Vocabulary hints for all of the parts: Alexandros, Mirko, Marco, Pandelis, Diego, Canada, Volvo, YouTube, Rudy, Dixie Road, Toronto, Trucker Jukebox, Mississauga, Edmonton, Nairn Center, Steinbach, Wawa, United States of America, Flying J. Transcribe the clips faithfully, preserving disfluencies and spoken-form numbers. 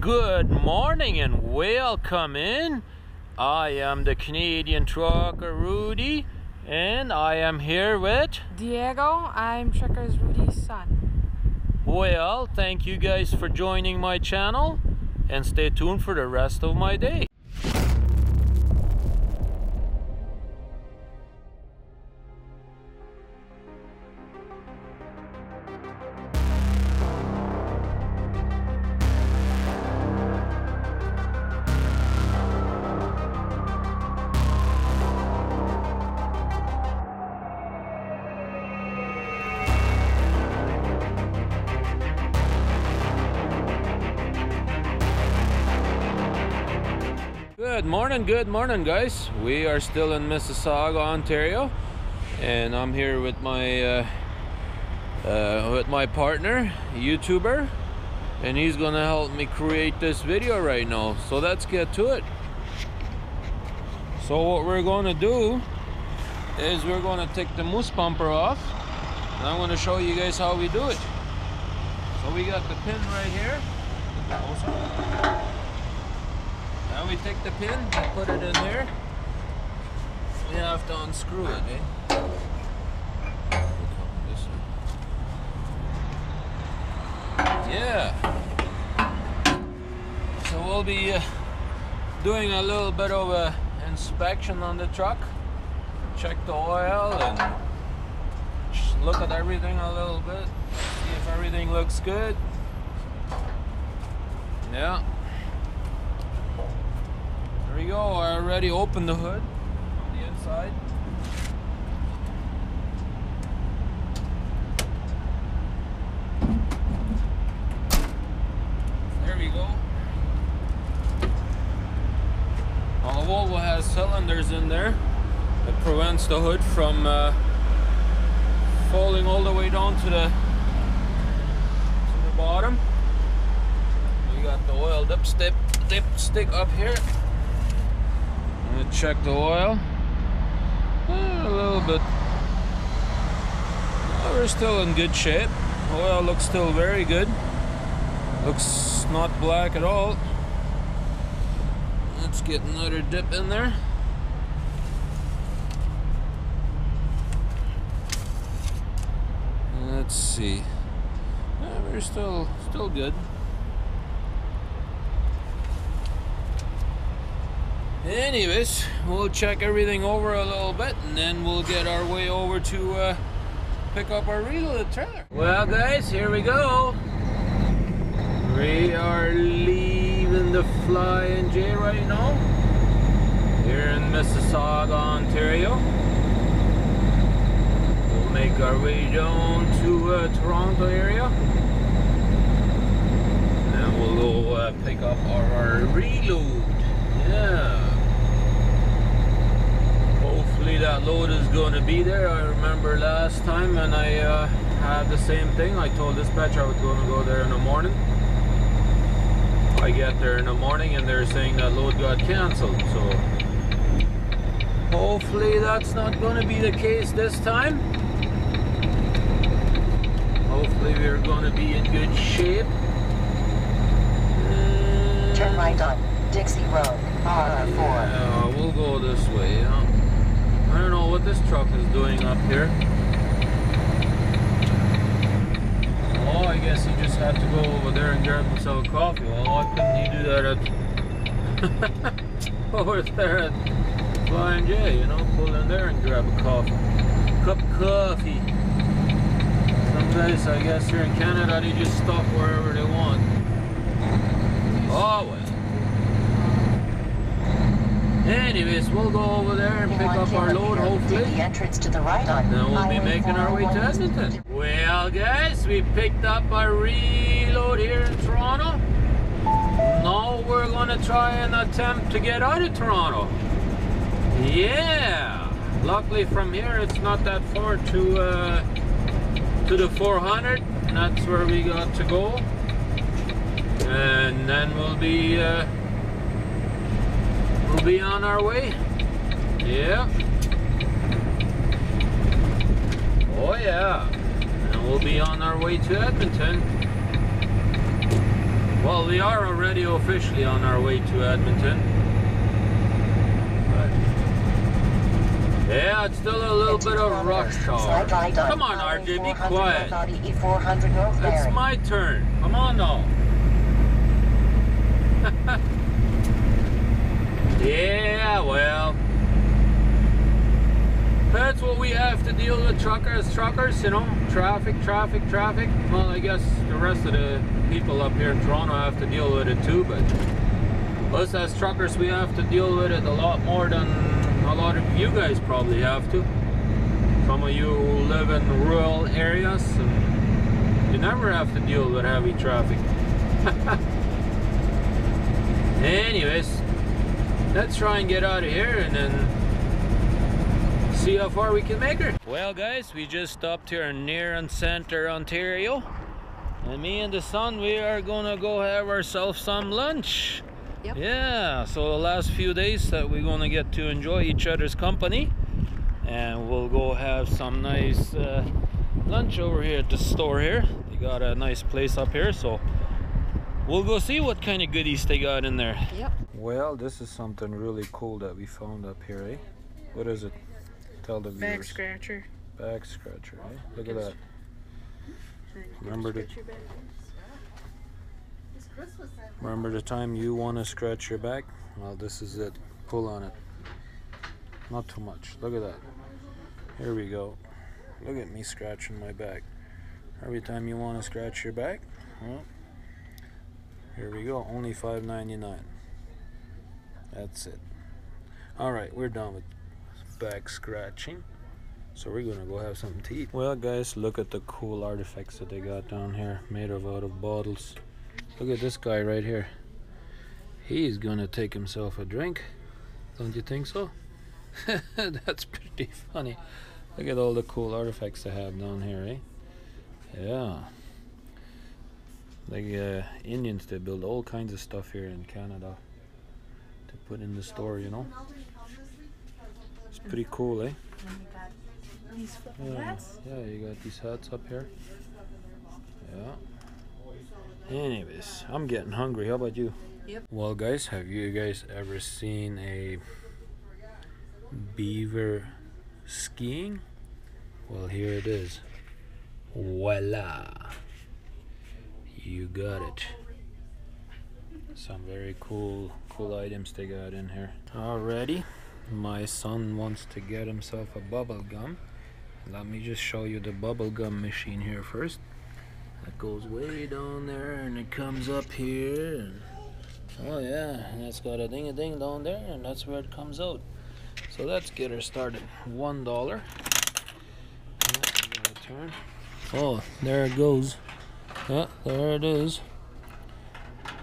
Good morning and welcome in. I am the Canadian trucker Rudy, and I am here with Diego. I'm truckers Rudy's son. Well, thank you guys for joining my channel, and stay tuned for the rest of my day. Good morning, good morning guys. We are still in Mississauga, Ontario, and I'm here with my uh, uh, with my partner, YouTuber, and he's gonna help me create this video right now. So let's get to it. So what we're gonna do is we're gonna take the moose bumper off, and I'm gonna show you guys how we do it. So we got the pin right here. Now we take the pin and put it in there. We have to unscrew it, eh? Yeah. So we'll be uh, doing a little bit of a inspection on the truck. Check the oil and just look at everything a little bit. See if everything looks good. Yeah. There we go. I already opened the hood on the inside. There we go. Now the Volvo has cylinders in there that prevents the hood from uh, falling all the way down to the to the bottom. We got the oil dipstick dipstick up here. I'm gonna check the oil eh, a little bit. Well, we're still in good shape. Oil looks still very good. Looks not black at all. Let's get another dip in there. Let's see. Yeah, we're still still good. Anyways, we'll check everything over a little bit, and then we'll get our way over to uh, pick up our reload trailer. Well guys, here we go. We are leaving the Flying J right now, here in Mississauga, Ontario. We'll make our way down to uh, Toronto area, and then we'll go uh, pick up our, our reload. Yeah. Hopefully that load is going to be there. I remember last time when I uh, had the same thing. I told dispatch I was going to go there in the morning. I get there in the morning and they're saying that load got cancelled. So hopefully that's not going to be the case this time. Hopefully we're going to be in good shape. And turn right on Dixie Road, R four. Yeah, we'll go this way, you know. I don't know what this truck is doing up here. Oh, I guess he just had to go over there and grab himself coffee. Well, why couldn't he do that at over there at Flying J, you know? Pull in there and grab a coffee. Cup of coffee. Someplace, I guess here in Canada, they just stop wherever they want. Oh, well. Anyways, we'll go over there and pick up our load, hopefully. The entrance to the right on. Then we'll be making our way to Edmonton. Well, guys, we picked up our reload here in Toronto. Now we're gonna try and attempt to get out of Toronto. Yeah. Luckily, from here it's not that far to uh, to the four hundred. That's where we got to go, and then we'll be. Uh, We'll be on our way. Yeah. Oh yeah. And we'll be on our way to Edmonton. Well, we are already officially on our way to Edmonton. But yeah, it's still a little bit of rock shower. Come on, R J, be quiet. It's my turn. Come on now. Yeah, well. That's what we have to deal with, truckers, truckers, you know, traffic, traffic, traffic. Well, I guess the rest of the people up here in Toronto have to deal with it too, but us as truckers, we have to deal with it a lot more than a lot of you guys probably have to. Some of you live in rural areas, and you never have to deal with heavy traffic. Anyways, let's try and get out of here and then see how far we can make her. Well guys, we just stopped here in Nairn Center, Ontario, and me and the son, we are gonna go have ourselves some lunch. Yep. Yeah, so the last few days that we're gonna get to enjoy each other's company, and we'll go have some nice uh, lunch over here at the store here. They got a nice place up here, so we'll go see what kind of goodies they got in there. Yep. Well, this is something really cool that we found up here, eh? What is it? Tell the viewers. Back scratcher. Back scratcher, eh? Look at that. Remember the, remember the time you want to scratch your back? Well, this is it. Pull on it. Not too much. Look at that. Here we go. Look at me scratching my back. Every time you want to scratch your back, well, here we go. Only five ninety-nine. That's it. All right, we're done with back scratching, so we're gonna go have something to eat. Well guys, look at the cool artifacts that they got down here, made of out of bottles. Look at this guy right here, he's gonna take himself a drink, don't you think so? That's pretty funny. Look at all the cool artifacts they have down here, eh? Yeah, the uh, Indians, they build all kinds of stuff here in Canada to put in the store, you know. It's pretty cool, eh? These flipping hats. Yeah, you got these hats up here. Yeah. Anyways, I'm getting hungry. How about you? Yep. Well, guys, have you guys ever seen a beaver skiing? Well, here it is. Voila! You got it. Some very cool, cool items they got in here. Alrighty. My son wants to get himself a bubble gum. Let me just show you the bubble gum machine here first. It goes way down there and it comes up here. And oh yeah, and it's got a ding a ding down there, and that's where it comes out. So let's get her started. One dollar. Turn. Oh, there it goes. Yeah, there it is.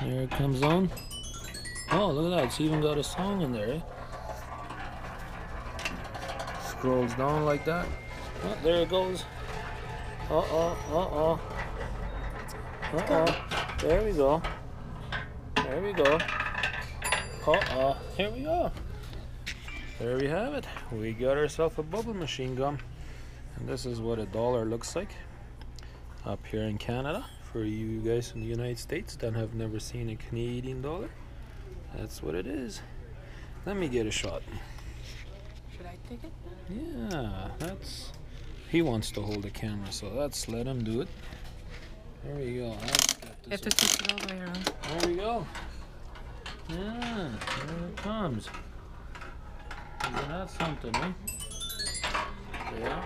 There it comes on. Oh, look at that! It's even got a song in there. Eh? Scrolls down like that. Oh, there it goes. Uh oh, uh oh. Uh oh. There we go. There we go. Uh oh. Here we go. There we have it. We got ourselves a bubble machine gum. And this is what a dollar looks like up here in Canada. For you guys in the United States that have never seen a Canadian dollar, that's what it is. Let me get a shot. Should I take it? Yeah, that's, he wants to hold the camera, so let's let him do it. There we go. You have to switch it all the way around. There we go. Yeah, there it comes. Isn't that something, eh? Yeah.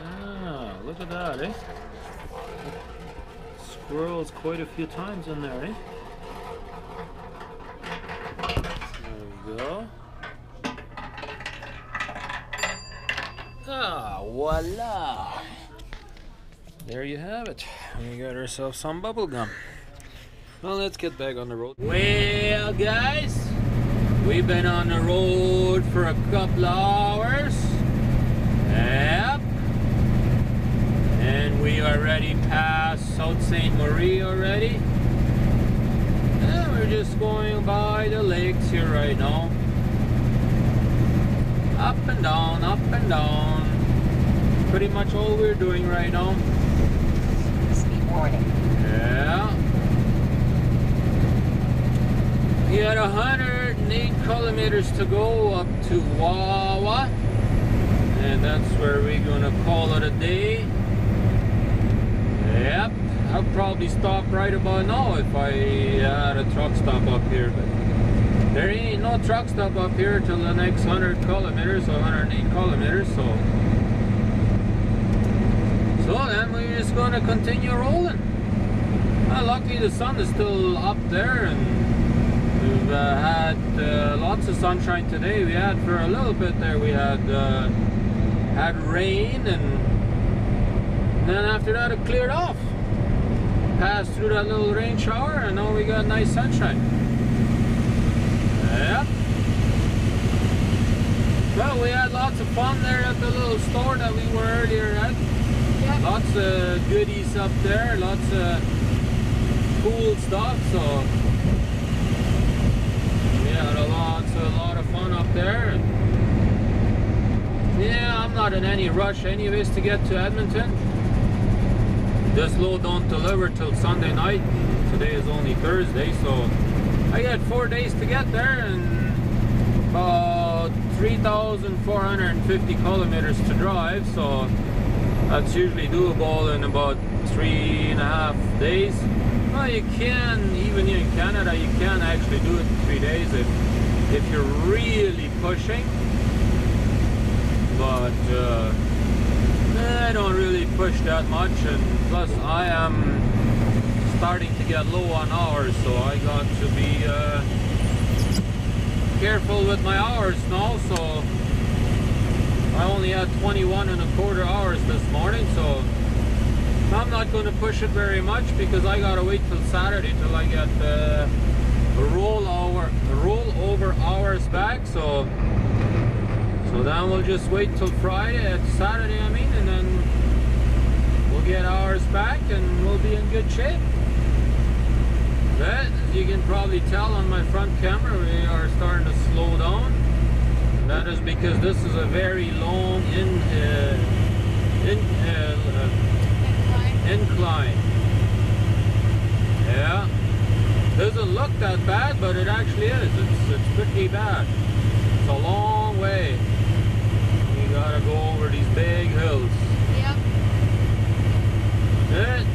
Yeah, look at that, eh? Swirls quite a few times in there, eh? There we go. Ah, voila! There you have it. We got ourselves some bubble gum. Well, let's get back on the road. Well, guys, we've been on the road for a couple hours. Yep. And we already passed South Saint Marie already. And we're just going by the lakes here right now. Up and down, up and down. Pretty much all we're doing right now. Speed warning. Yeah. got one hundred eight kilometers to go up to Wawa, and that's where we're gonna call it a day. Yep, I'll probably stop right about now if I had a truck stop up here, but there ain't no truck stop up here till the next one hundred kilometers, or one hundred eight kilometers, so so then we're just gonna continue rolling. Well, luckily the sun is still up there, and we've uh, had uh, lots of sunshine today. We had for a little bit there, we had uh, had rain, and then after that it cleared off. Passed through that little rain shower, and now we got nice sunshine. Yep. Well, we had lots of fun there at the little store that we were earlier at. Yep. Lots of goodies up there, lots of cool stuff, so we had a lot, so a lot of fun up there. And yeah, I'm not in any rush anyways to get to Edmonton. This load don't deliver till Sunday night. Today is only Thursday, so I got four days to get there and about three thousand four hundred fifty kilometers to drive, so that's usually doable in about three and a half days. Well, you can, even here in Canada, you can actually do it in three days if, if you're really pushing, but uh, I don't really push that much, and plus I am starting to get low on hours, so I got to be uh, careful with my hours now. So I only had twenty-one and a quarter hours this morning, so I'm not going to push it very much because I gotta wait till Saturday till I get the roll over roll over hours back. So. So then we'll just wait till Friday, Saturday I mean, and then we'll get ours back and we'll be in good shape. But as you can probably tell on my front camera, we are starting to slow down. And that is because this is a very long in, uh, in, uh, uh, incline. Yeah, doesn't look that bad, but it actually is. It's, it's pretty bad. It's a long way. You gotta go over these big hills. Yep. But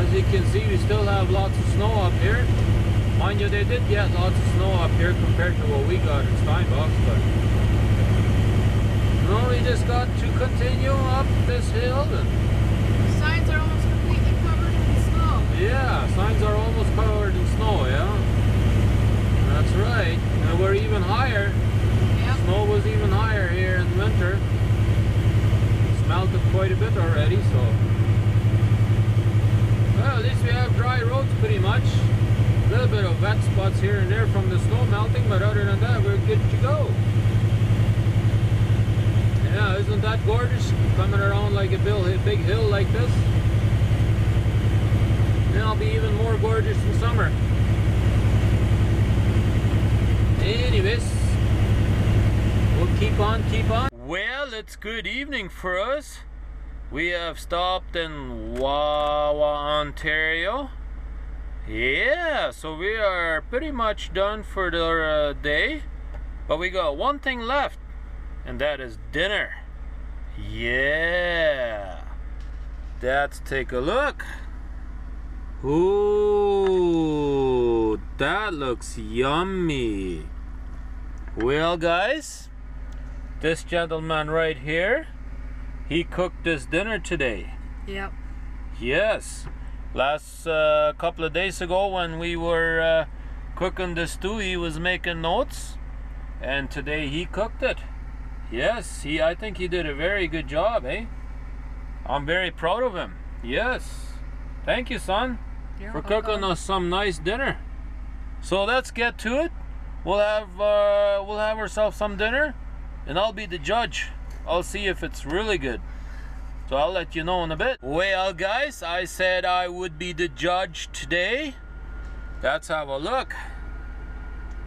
as you can see, we still have lots of snow up here. Mind you, they did get lots of snow up here compared to what we got in Steinbach, but no, we just got to continue up this hill. And signs are almost completely covered in snow. Yeah, signs are almost covered in snow, yeah. That's right. And we're even higher. Snow was even higher here in winter. It's melted quite a bit already, so. Well, at least we have dry roads pretty much. A little bit of wet spots here and there from the snow melting, but other than that, we're good to go. Yeah, isn't that gorgeous? Coming around like a big hill like this. And it'll be even more gorgeous in summer. Anyways. We'll keep on, keep on. Well, it's good evening for us. We have stopped in Wawa, Ontario. Yeah, so we are pretty much done for the uh, day. But we got one thing left, and that is dinner. Yeah. Let's take a look. Ooh, that looks yummy. Well, guys. This gentleman right here, he cooked this dinner today. Yep. Yes. Last uh, couple of days ago when we were uh, cooking the stew, he was making notes, and today he cooked it. Yes, he. I think he did a very good job, eh? I'm very proud of him. Yes. Thank you, son, You're for welcome. cooking us some nice dinner. So let's get to it. We'll have uh, we'll have ourselves some dinner. And I'll be the judge. I'll see if it's really good. So I'll let you know in a bit. Well, guys, I said I would be the judge today. Let's have a look.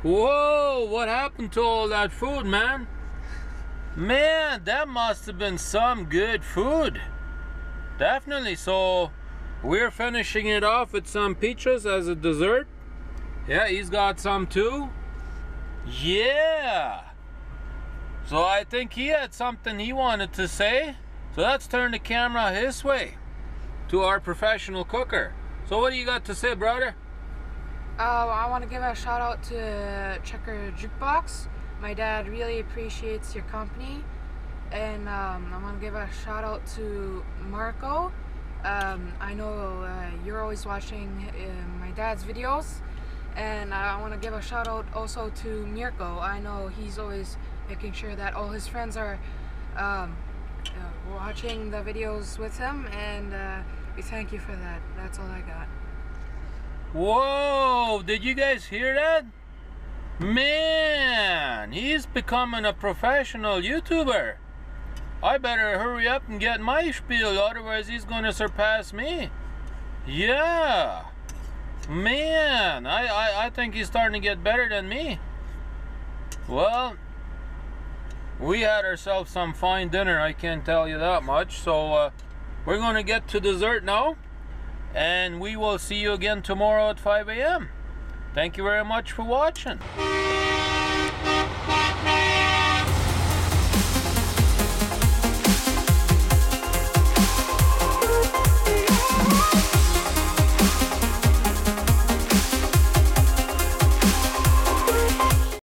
Whoa, what happened to all that food, man? Man, that must have been some good food. Definitely. So we're finishing it off with some peaches as a dessert. Yeah, he's got some too. Yeah. So I think he had something he wanted to say. So let's turn the camera his way to our professional cooker. So what do you got to say, brother? Uh, I want to give a shout out to Trucker Jukebox. My dad really appreciates your company. And um, I want to give a shout out to Marco. Um, I know uh, you're always watching uh, my dad's videos. And I want to give a shout out also to Mirko. I know he's always making sure that all his friends are um, uh, watching the videos with him. And uh, we thank you for that. That's all I got. Whoa, did you guys hear that? Man, he's becoming a professional YouTuber. I better hurry up and get my spiel, otherwise he's gonna surpass me. Yeah. Man, I, I, I think he's starting to get better than me. Well, we had ourselves some fine dinner, I can't tell you that much. So uh, we're gonna get to dessert now. And we will see you again tomorrow at five A M Thank you very much for watching.